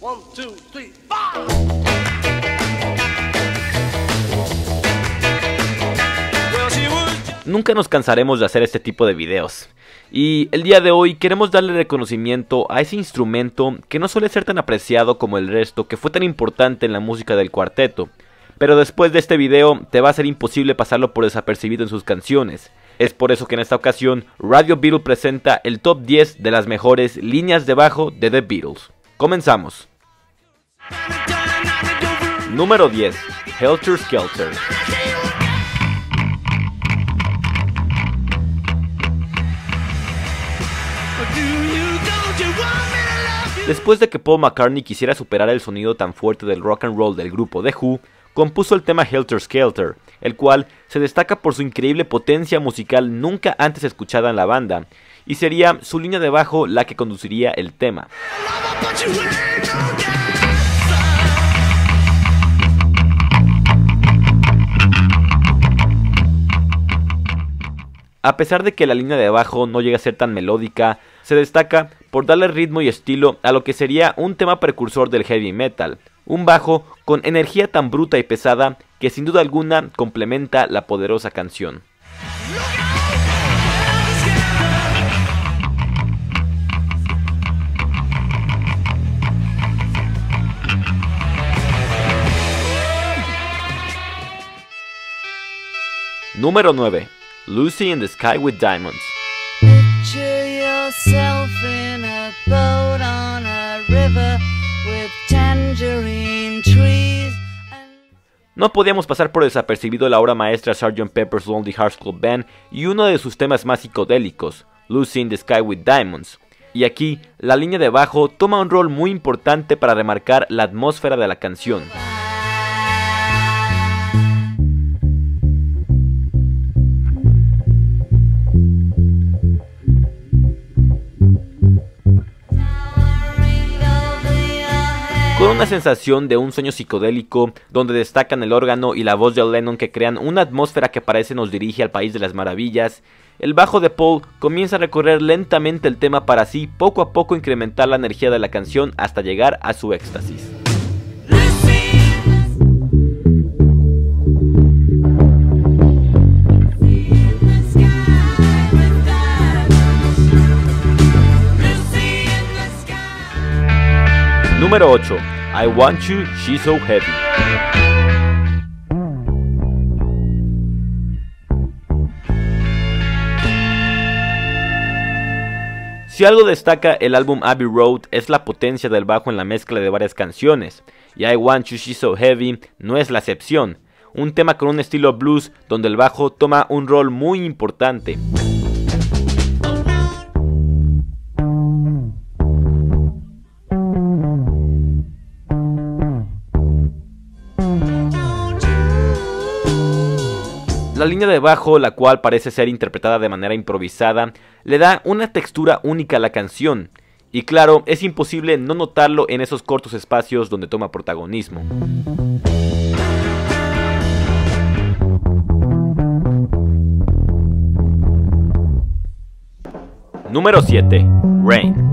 1, 2, 3, 4. Nunca nos cansaremos de hacer este tipo de videos, y el día de hoy queremos darle reconocimiento a ese instrumento que no suele ser tan apreciado como el resto, que fue tan importante en la música del cuarteto, pero después de este video te va a ser imposible pasarlo por desapercibido en sus canciones. Es por eso que en esta ocasión Radio Beatle presenta el top 10 de las mejores líneas de bajo de The Beatles. Comenzamos. Número 10. Helter Skelter. Después de que Paul McCartney quisiera superar el sonido tan fuerte del rock and roll del grupo The Who, compuso el tema Helter Skelter, el cual se destaca por su increíble potencia musical nunca antes escuchada en la banda, y sería su línea de bajo la que conduciría el tema. A pesar de que la línea de bajo no llega a ser tan melódica, se destaca por darle ritmo y estilo a lo que sería un tema precursor del heavy metal, un bajo con energía tan bruta y pesada que sin duda alguna complementa la poderosa canción. Número 9. Lucy in the Sky with Diamonds. Picture yourself in a boat on a river with tangerine trees. No podíamos pasar por desapercibido la obra maestra Sgt. Pepper's Lonely Hearts Club Band y uno de sus temas más psicodélicos, Lucy in the Sky with Diamonds. Y aquí, la línea de bajo toma un rol muy importante para remarcar la atmósfera de la canción. Con una sensación de un sueño psicodélico, donde destacan el órgano y la voz de Lennon que crean una atmósfera que parece nos dirige al País de las Maravillas, el bajo de Paul comienza a recorrer lentamente el tema para así poco a poco incrementar la energía de la canción hasta llegar a su éxtasis. Número 8. I Want You, She's So Heavy. Si algo destaca el álbum Abbey Road es la potencia del bajo en la mezcla de varias canciones, y I Want You, She's So Heavy no es la excepción, un tema con un estilo blues donde el bajo toma un rol muy importante. La línea de bajo, la cual parece ser interpretada de manera improvisada, le da una textura única a la canción, y claro, es imposible no notarlo en esos cortos espacios donde toma protagonismo. Número 7. Rain.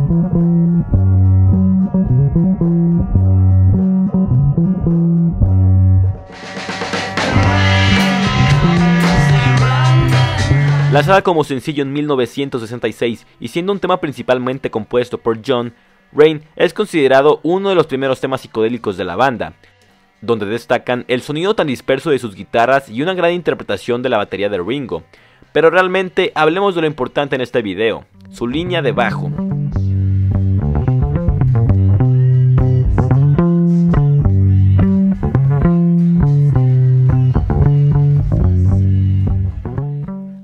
Lanzada como sencillo en 1966 y siendo un tema principalmente compuesto por John, Rain es considerado uno de los primeros temas psicodélicos de la banda, donde destacan el sonido tan disperso de sus guitarras y una gran interpretación de la batería de Ringo. Pero realmente hablemos de lo importante en este video, su línea de bajo.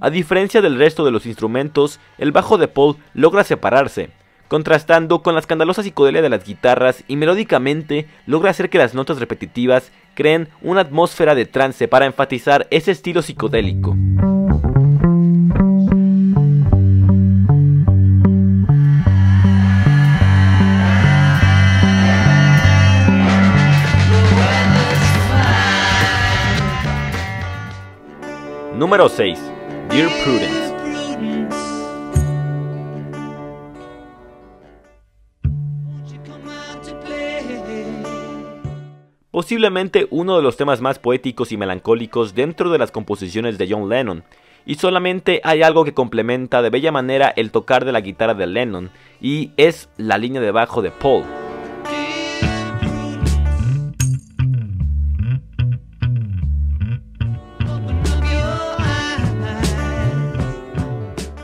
A diferencia del resto de los instrumentos, el bajo de Paul logra separarse, contrastando con la escandalosa psicodelia de las guitarras, y melódicamente logra hacer que las notas repetitivas creen una atmósfera de trance para enfatizar ese estilo psicodélico. Número 6. Dear Prudence. posiblemente uno de los temas más poéticos y melancólicos dentro de las composiciones de John Lennon, y solamente hay algo que complementa de bella manera el tocar de la guitarra de Lennon, y es la línea de bajo de Paul.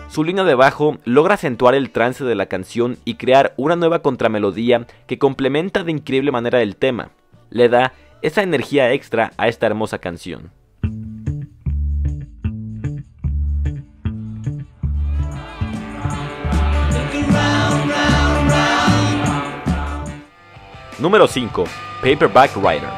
Su línea de bajo logra acentuar el trance de la canción y crear una nueva contramelodía que complementa de increíble manera el tema. Le da esa energía extra a esta hermosa canción. Número 5. Paperback Writer.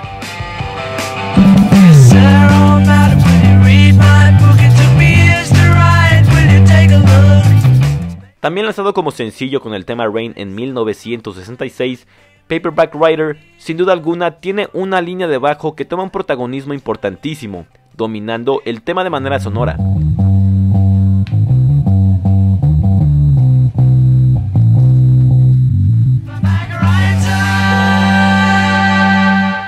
También lanzado como sencillo con el tema Rain en 1966, Paperback Writer, sin duda alguna, tiene una línea de bajo que toma un protagonismo importantísimo, dominando el tema de manera sonora.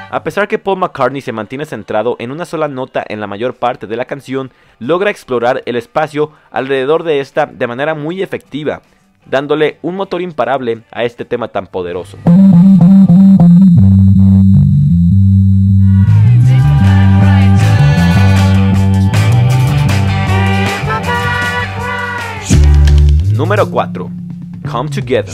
A pesar que Paul McCartney se mantiene centrado en una sola nota en la mayor parte de la canción, logra explorar el espacio alrededor de esta de manera muy efectiva, dándole un motor imparable a este tema tan poderoso. Número 4. Come Together.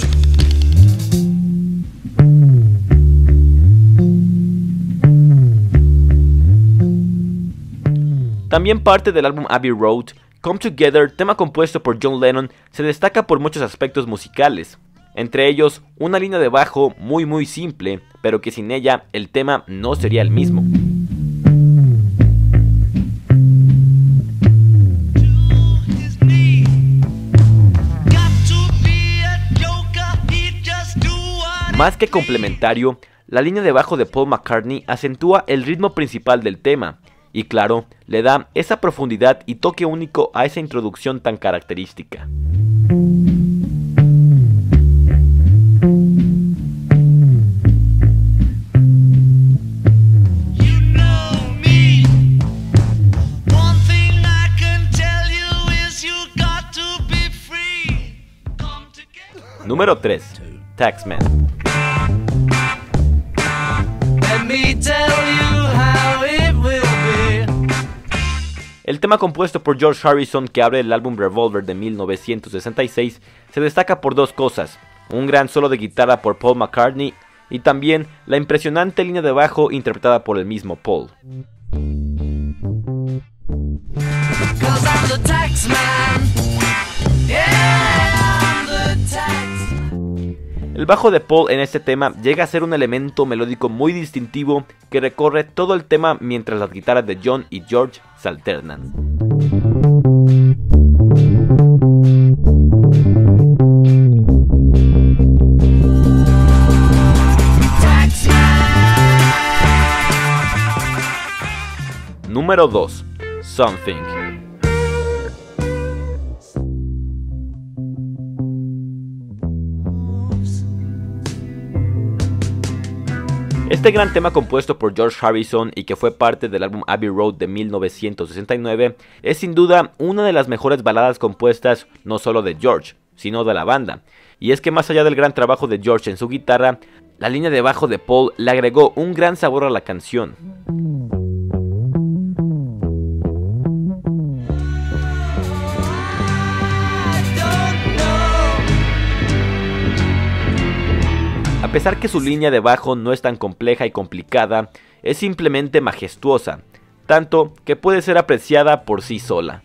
También parte del álbum Abbey Road, Come Together, tema compuesto por John Lennon, se destaca por muchos aspectos musicales, entre ellos una línea de bajo muy simple, pero que sin ella el tema no sería el mismo. Más que complementario, la línea de bajo de Paul McCartney acentúa el ritmo principal del tema, y claro, le da esa profundidad y toque único a esa introducción tan característica. Número 3. Taxman. El tema compuesto por George Harrison que abre el álbum Revolver de 1966 se destaca por dos cosas, un gran solo de guitarra por Paul McCartney y también la impresionante línea de bajo interpretada por el mismo Paul. El bajo de Paul en este tema llega a ser un elemento melódico muy distintivo que recorre todo el tema mientras las guitarras de John y George se alternan. Número 2. Something. Este gran tema compuesto por George Harrison y que fue parte del álbum Abbey Road de 1969 es sin duda una de las mejores baladas compuestas no solo de George, sino de la banda. Y es que más allá del gran trabajo de George en su guitarra, la línea de bajo de Paul le agregó un gran sabor a la canción. A pesar que su línea de bajo no es tan compleja y complicada, es simplemente majestuosa, tanto que puede ser apreciada por sí sola.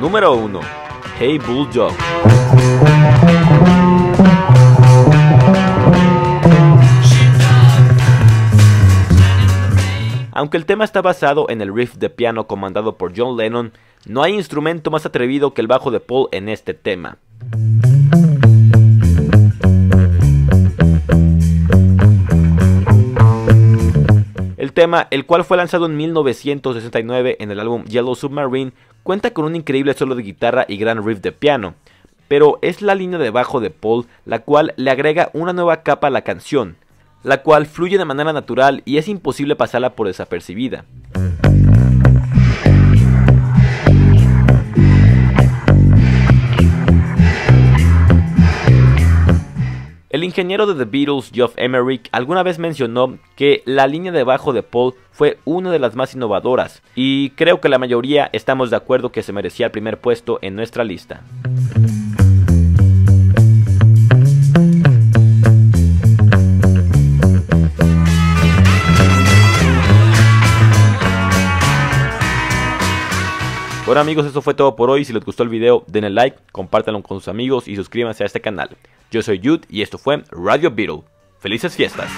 Número 1. Hey Bulldog. Aunque el tema está basado en el riff de piano comandado por John Lennon, no hay instrumento más atrevido que el bajo de Paul en este tema. El tema, el cual fue lanzado en 1969 en el álbum Yellow Submarine, cuenta con un increíble solo de guitarra y gran riff de piano, pero es la línea de bajo de Paul la cual le agrega una nueva capa a la canción, la cual fluye de manera natural y es imposible pasarla por desapercibida. El ingeniero de The Beatles, Geoff Emerick, alguna vez mencionó que la línea de bajo de Paul fue una de las más innovadoras, y creo que la mayoría estamos de acuerdo que se merecía el primer puesto en nuestra lista. Bueno amigos, eso fue todo por hoy. Si les gustó el video, denle like, compártanlo con sus amigos y suscríbanse a este canal. Yo soy Yud y esto fue Radio Beatle. ¡Felices fiestas!